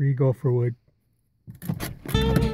free gopher wood.